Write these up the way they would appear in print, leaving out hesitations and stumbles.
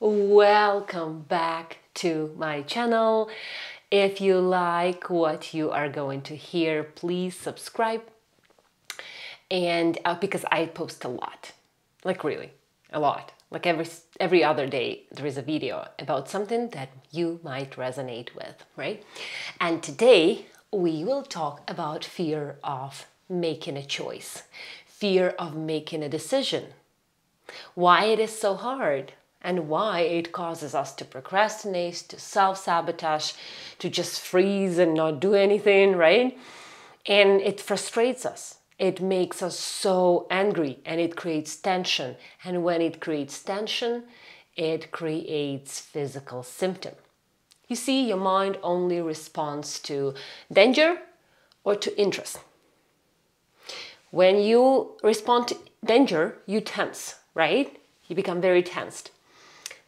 Welcome back to my channel. If you like what you are going to hear, please subscribe, and because I post a lot, like really a lot, like every other day there is a video about something that you might resonate with, right? And today we will talk about fear of making a choice, fear of making a decision, why it is so hard, and why it causes us to procrastinate, to self-sabotage, to just freeze and not do anything, right? And it frustrates us. It makes us so angry, and it creates tension. And when it creates tension, it creates physical symptom. You see, your mind only responds to danger or to interest. When you respond to danger, you tense, right? You become very tensed.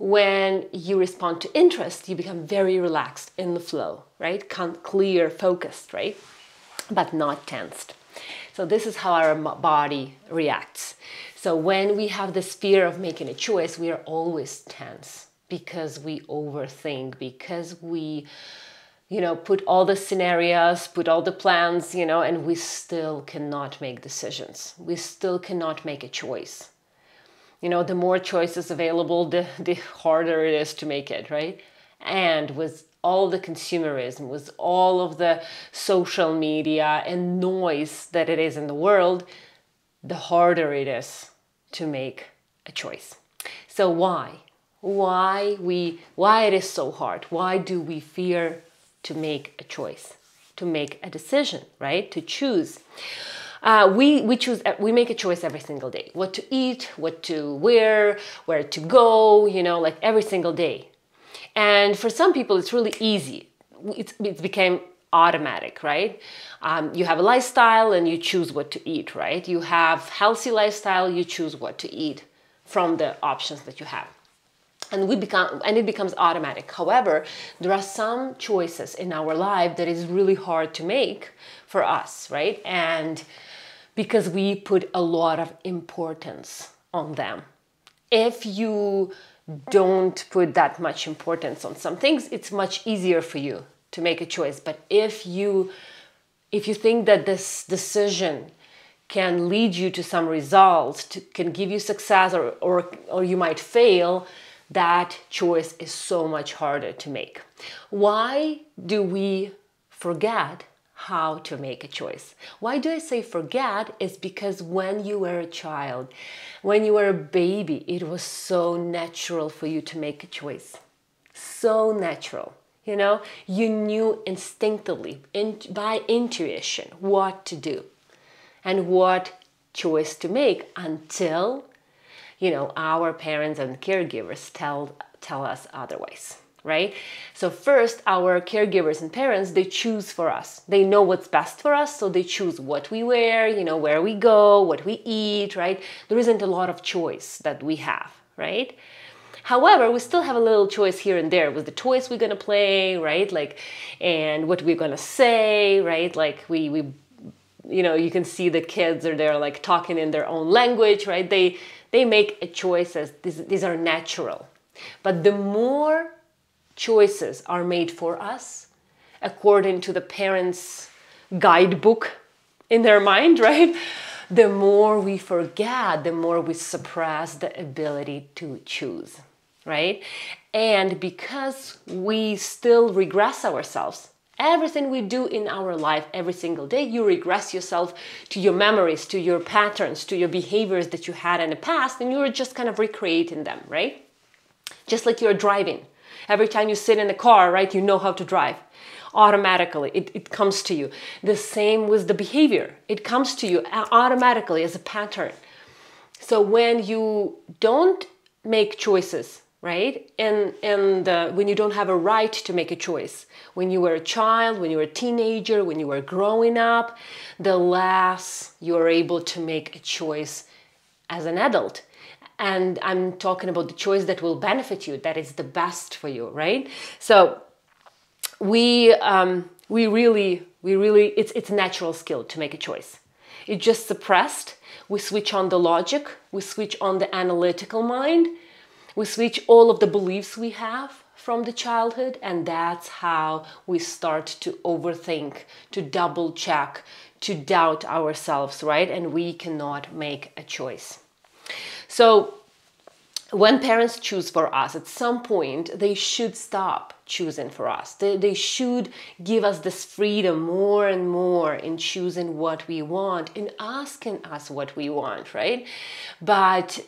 When you respond to interest, you become very relaxed, in the flow, right? Clear, focused, right? But not tensed. So this is how our body reacts. So when we have this fear of making a choice, we are always tense because we overthink, because we, you know, put all the scenarios, put all the plans, you know, and we still cannot make decisions. We still cannot make a choice. You know, the more choices available, the harder it is to make it, right? And with all the consumerism, with all of the social media and noise that it is in the world, the harder it is to make a choice. So why it is so hard? Why do we fear to make a choice, to make a decision, right? To choose. We make a choice every single day. What to eat, what to wear, where to go, you know, like every single day. And for some people, it's really easy. It became automatic, right? You have a lifestyle and you choose what to eat, right? You have healthy lifestyle, you choose what to eat from the options that you have. And it becomes automatic. However, there are some choices in our life that is really hard to make for us, right? And because we put a lot of importance on them. If you don't put that much importance on some things, it's much easier for you to make a choice. But if you think that this decision can lead you to some results, can give you success, or you might fail, that choice is so much harder to make. Why do we forget how to make a choice? Why do I say forget? It's because when you were a child, when you were a baby, it was so natural for you to make a choice. So natural, you know? You knew instinctively, by intuition, what to do and what choice to make until, you know, our parents and caregivers tell us otherwise, right? So first, our caregivers and parents, they choose for us. They know what's best for us, so they choose what we wear, you know, where we go, what we eat, right? There isn't a lot of choice that we have, right? However, we still have a little choice here and there with the toys we're gonna play, right? Like, and what we're gonna say, right? Like we you know, you can see the kids are there like talking in their own language, right? They make a choice as these are natural. But the more choices are made for us, according to the parents' guidebook in their mind, right? The more we forget, the more we suppress the ability to choose, right? And because we still regress ourselves, everything we do in our life, every single day, you regress yourself to your memories, to your patterns, to your behaviors that you had in the past, and you're just kind of recreating them, right? Just like you're driving. Every time you sit in the car, right, you know how to drive. Automatically, it comes to you. The same with the behavior. It comes to you automatically as a pattern. So when you don't make choices, right? And when you don't have a right to make a choice, when you were a child, when you were a teenager, when you were growing up, the less you're able to make a choice as an adult. And I'm talking about the choice that will benefit you, that is the best for you, right? So we really, it's a natural skill to make a choice. It's just suppressed. We switch on the logic, we switch on the analytical mind, We switch all of the beliefs we have from the childhood, and that's how we start to overthink, to double check, to doubt ourselves, right? And we cannot make a choice. So when parents choose for us, at some point they should stop choosing for us. They should give us this freedom more and more in choosing what we want and asking us what we want, right? But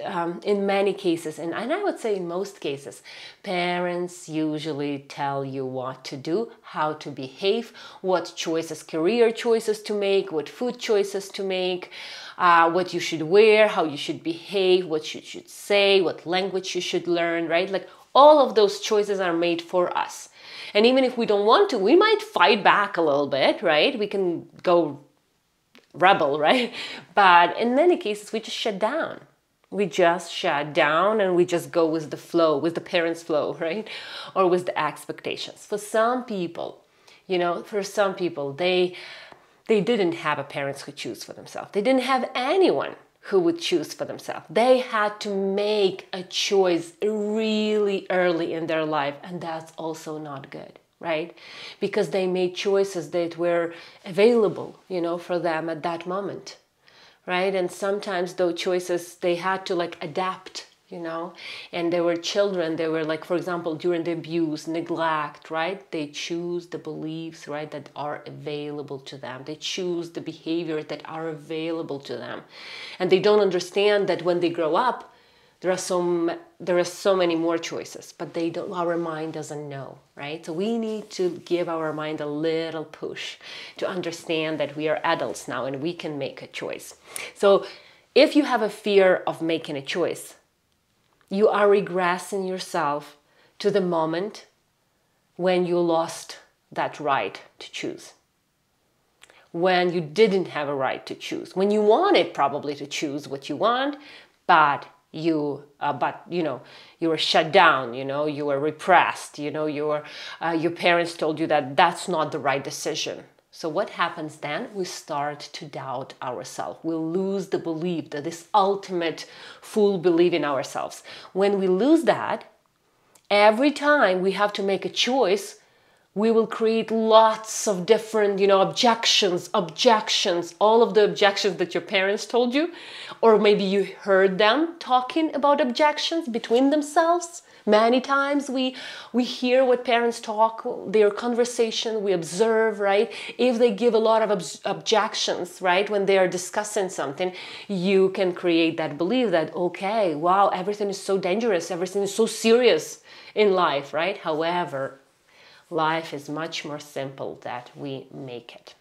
in many cases, and I would say in most cases, parents usually tell you what to do, how to behave, what choices, career choices to make, what food choices to make, what you should wear, how you should behave, what you should say, what language you should learn, right? Like, all of those choices are made for us. And even if we don't want to, we might fight back a little bit, right? We can go rebel, right? But in many cases, we just shut down. We just shut down and we just go with the flow, with the parents' flow, right? Or with the expectations. For some people, you know, for some people, they didn't have a parents who choose for themselves. They didn't have anyone who would choose for themselves. They had to make a choice really early in their life, and that's also not good, right? Because they made choices that were available, you know, for them at that moment, right? And sometimes those choices, they had to like adapt, you know, and they were children, they were like, for example, during the abuse, neglect, right? They choose the beliefs, right, that are available to them. They choose the behavior that are available to them. And they don't understand that when they grow up, there are so many more choices, but they don't, our mind doesn't know, right? So we need to give our mind a little push to understand that we are adults now and we can make a choice. So if you have a fear of making a choice, you are regressing yourself to the moment when you lost that right to choose, when you didn't have a right to choose, when you wanted probably to choose what you want, but you were shut down, you know, you were repressed, you know, your parents told you that that's not the right decision. So what happens then? We start to doubt ourselves. We lose the belief, that this ultimate full belief in ourselves. When we lose that, every time we have to make a choice, we will create lots of different, you know, objections, all of the objections that your parents told you, or maybe you heard them talking about objections between themselves. Many times we hear what parents talk, their conversation, we observe, right? If they give a lot of objections, right, when they are discussing something, you can create that belief that, okay, wow, everything is so dangerous, everything is so serious in life, right? However, life is much more simple than we make it,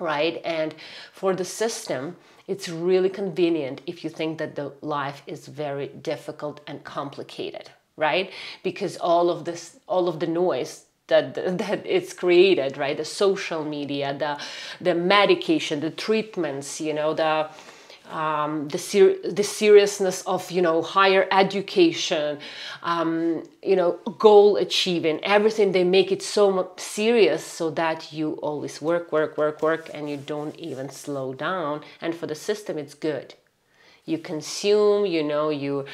right? And for the system, it's really convenient if you think that the life is very difficult and complicated, right? Because all of the noise that it's created, right? The social media, the medication, the treatments, you know, the seriousness of, you know, higher education, you know, goal achieving, everything, they make it so serious so that you always work, and you don't even slow down. And for the system, it's good. You consume, you know, you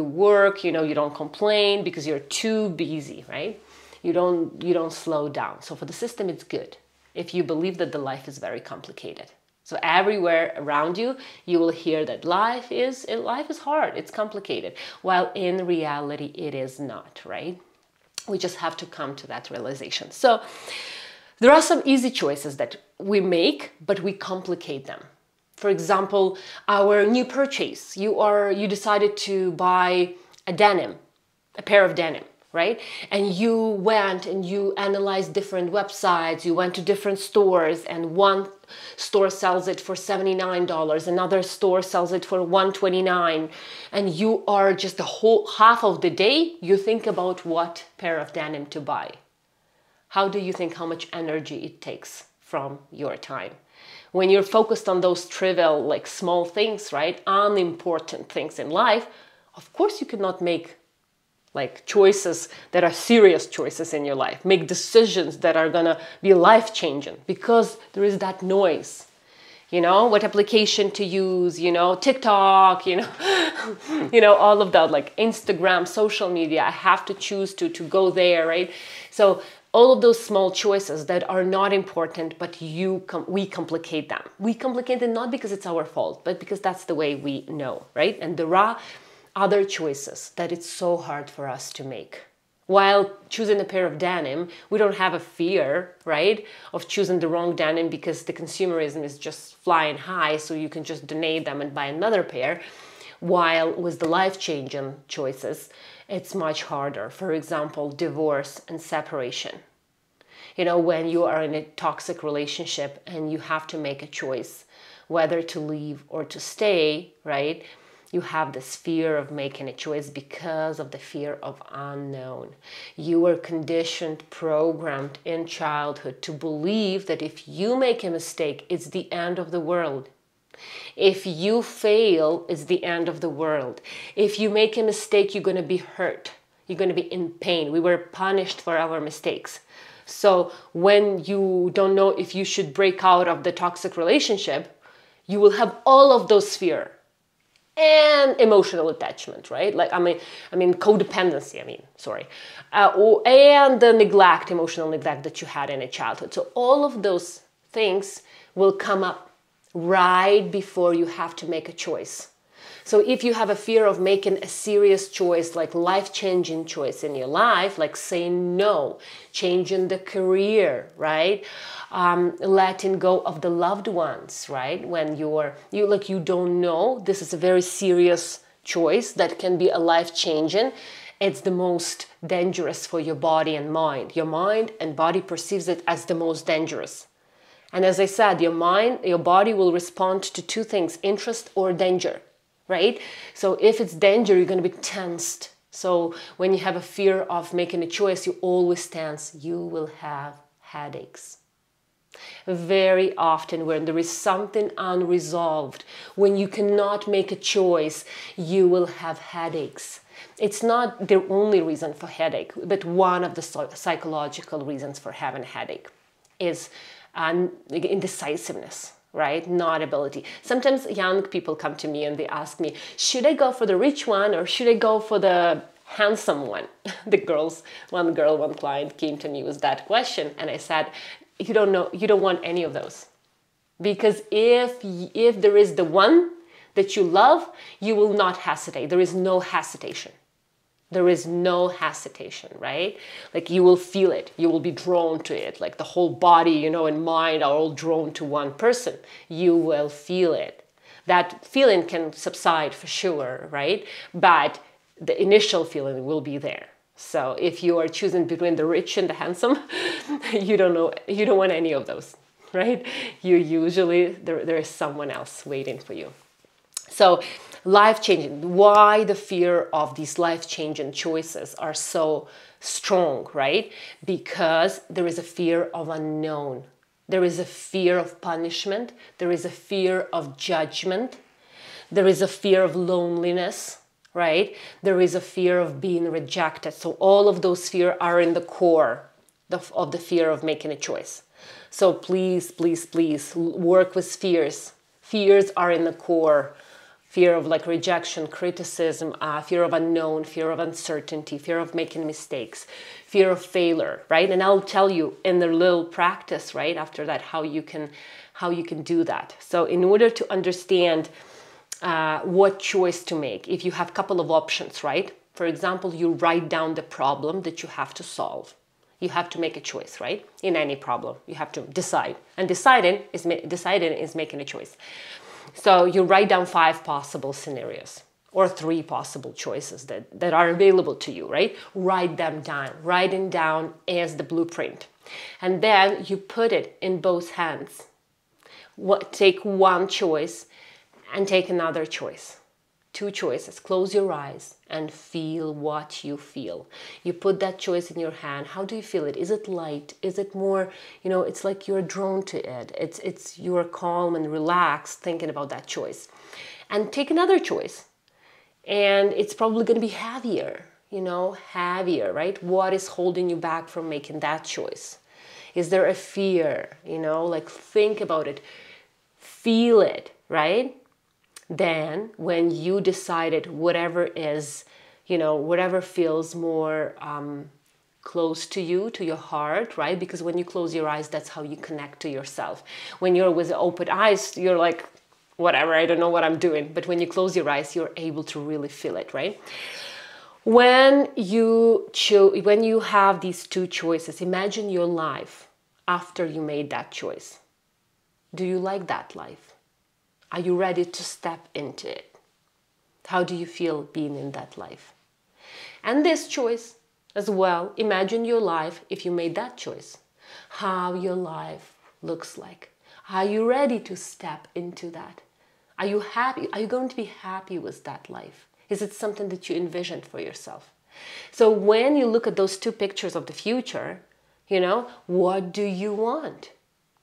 work, you know, you don't complain because you're too busy, right? You don't slow down. So for the system, it's good if you believe that the life is very complicated. So everywhere around you, you will hear that life is hard, it's complicated, while in reality it is not, right? We just have to come to that realization. So there are some easy choices that we make, but we complicate them. For example, our new purchase, you decided to buy a pair of denim, right? And you went and you analyzed different websites, you went to different stores, and one store sells it for $79, another store sells it for $129, and you are just the whole half of the day, you think about what pair of denim to buy. How do you think how much energy it takes from your time? When you're focused on those trivial, like small things, right? Unimportant things in life, of course you cannot make like choices that are serious choices in your life, make decisions that are gonna be life-changing, because there is that noise, you know, what application to use, you know, TikTok, you know, you know, all of that, like Instagram, social media, I have to choose to go there, right? So all of those small choices that are not important, but we complicate them. We complicate them not because it's our fault, but because that's the way we know, right? And there are other choices that it's so hard for us to make. While choosing a pair of denim, we don't have a fear, right, of choosing the wrong denim because the consumerism is just flying high, so you can just donate them and buy another pair. While with the life-changing choices, it's much harder. For example, divorce and separation. You know, when you are in a toxic relationship and you have to make a choice whether to leave or to stay, right? You have this fear of making a choice because of the fear of unknown. You were conditioned, programmed in childhood to believe that if you make a mistake, it's the end of the world. If you fail, it's the end of the world. If you make a mistake, you're gonna be hurt. You're gonna be in pain. We were punished for our mistakes. So when you don't know if you should break out of the toxic relationship, you will have all of those fears. And emotional attachment, right? Like, I mean, codependency, sorry. And the neglect, emotional neglect that you had in a childhood. So all of those things will come up right before you have to make a choice. So if you have a fear of making a serious choice, like life-changing choice in your life, like saying no, changing the career, right? Letting go of the loved ones, right? When you don't know, this is a very serious choice that can be a life-changing. It's the most dangerous for your body and mind. Your mind and body perceives it as the most dangerous. And as I said, your mind, your body will respond to two things, interest or danger. Right? So if it's danger, you're going to be tensed. So when you have a fear of making a choice, you always tense. You will have headaches. Very often when there is something unresolved, when you cannot make a choice, you will have headaches. It's not the only reason for headache, but one of the psychological reasons for having a headache is indecisiveness. Right? Not ability. Sometimes young people come to me and they ask me, should I go for the rich one or should I go for the handsome one? The girls, one client came to me with that question and I said, you don't know, you don't want any of those. Because if there is the one that you love, you will not hesitate. There is no hesitation. There is no hesitation, right? Like you will feel it, you will be drawn to it. Like the whole body, you know, and mind are all drawn to one person. You will feel it. That feeling can subside for sure, right? But the initial feeling will be there. So if you are choosing between the rich and the handsome, you don't want any of those, right? You usually, there is someone else waiting for you. So life-changing, why the fear of these life-changing choices are so strong, right? Because there is a fear of unknown. There is a fear of punishment. There is a fear of judgment. There is a fear of loneliness, right? There is a fear of being rejected. So all of those fears are in the core of the fear of making a choice. So please, please, please work with fears. Fears are in the core. Fear of like rejection, criticism, fear of unknown, fear of uncertainty, fear of making mistakes, fear of failure, right? And I'll tell you in the little practice, right, after that, how you can do that. So in order to understand what choice to make, if you have a couple of options, right? For example, you write down the problem that you have to solve. You have to make a choice, right? In any problem, you have to decide. And deciding is making a choice. So you write down 5 possible scenarios or 3 possible choices that are available to you, right? Write them down. Writing down is the blueprint. And then you put it in both hands. Take one choice and take another choice. 2 choices. Close your eyes and feel what you feel. You put that choice in your hand. How do you feel it? Is it light? Is it more, you know, it's like you're drawn to it. It's you're calm and relaxed thinking about that choice. And take another choice. And it's probably going to be heavier, you know, heavier, right? What is holding you back from making that choice? Is there a fear, you know, like think about it. feel it, right? Then when you decided whatever is, you know, whatever feels more close to you, to your heart, right? Because when you close your eyes, that's how you connect to yourself. When you're with open eyes, you're like, whatever, I don't know what I'm doing. But when you close your eyes, you're able to really feel it, right? When you have these two choices, imagine your life after you made that choice. Do you like that life? Are you ready to step into it? How do you feel being in that life? And this choice as well, imagine your life if you made that choice. How your life looks like. Are you ready to step into that? Are you happy? Are you going to be happy with that life? Is it something that you envisioned for yourself? So when you look at those two pictures of the future, you know, what do you want?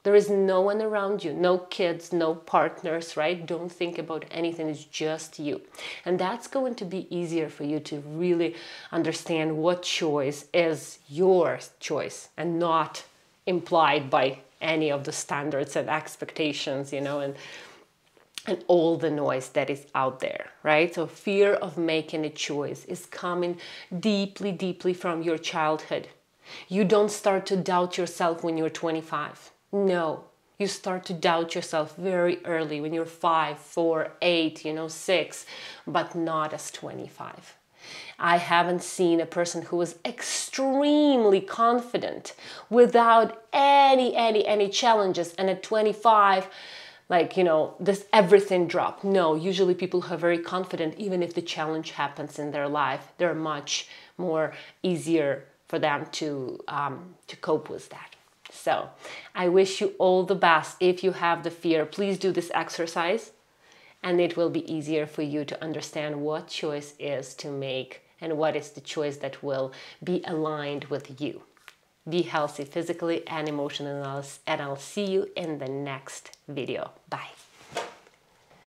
There is no one around you, no kids, no partners, right? Don't think about anything, it's just you. And that's going to be easier for you to really understand what choice is your choice and not implied by any of the standards and expectations, you know, and all the noise that is out there, right? So fear of making a choice is coming deeply, deeply from your childhood. You don't start to doubt yourself when you're 25. No, you start to doubt yourself very early when you're 5, 4, 8, you know, 6, but not as 25. I haven't seen a person who was extremely confident without any challenges, and at 25, like, you know, this everything dropped. No, usually people who are very confident, even if the challenge happens in their life, they're much more easier for them to cope with that. So I wish you all the best. If you have the fear, please do this exercise and it will be easier for you to understand what choice is to make and what is the choice that will be aligned with you. Be healthy physically and emotionally, and I'll see you in the next video. Bye.